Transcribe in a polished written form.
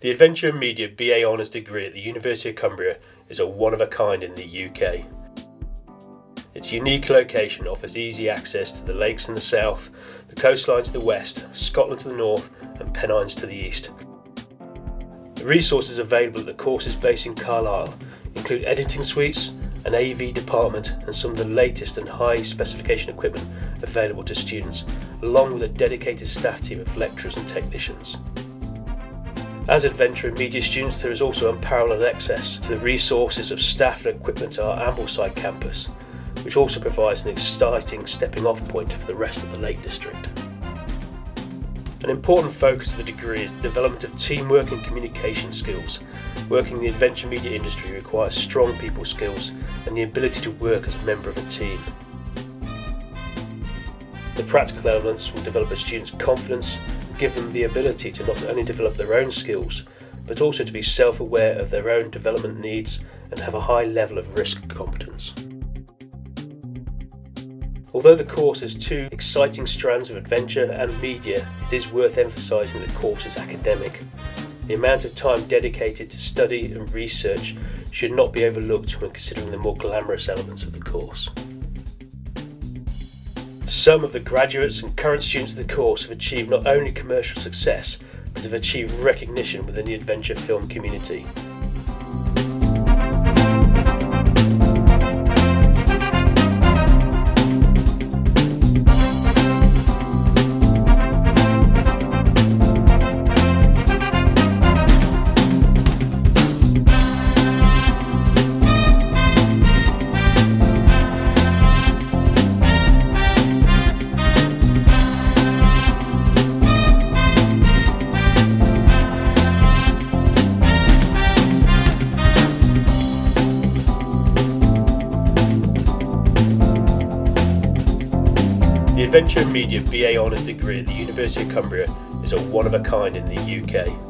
The Adventure and Media BA Honours degree at the University of Cumbria is a one-of-a-kind in the UK. Its unique location offers easy access to the lakes in the south, the coastline to the west, Scotland to the north and Pennines to the east. The resources available at the courses based in Carlisle include editing suites, an AV department and some of the latest and high specification equipment available to students, along with a dedicated staff team of lecturers and technicians. As Adventure and Media students, there is also unparalleled access to the resources of staff and equipment at our Ambleside campus, which also provides an exciting stepping off point for the rest of the Lake District. An important focus of the degree is the development of teamwork and communication skills. Working in the adventure media industry requires strong people skills and the ability to work as a member of a team. The practical elements will develop a student's confidence, give them the ability to not only develop their own skills, but also to be self-aware of their own development needs and have a high level of risk competence. Although the course has two exciting strands of adventure and media, it is worth emphasising that the course is academic. The amount of time dedicated to study and research should not be overlooked when considering the more glamorous elements of the course. Some of the graduates and current students of the course have achieved not only commercial success, but have achieved recognition within the adventure film community. The Adventure and Media BA Honours degree at the University of Cumbria is a one-of-a-kind in the UK.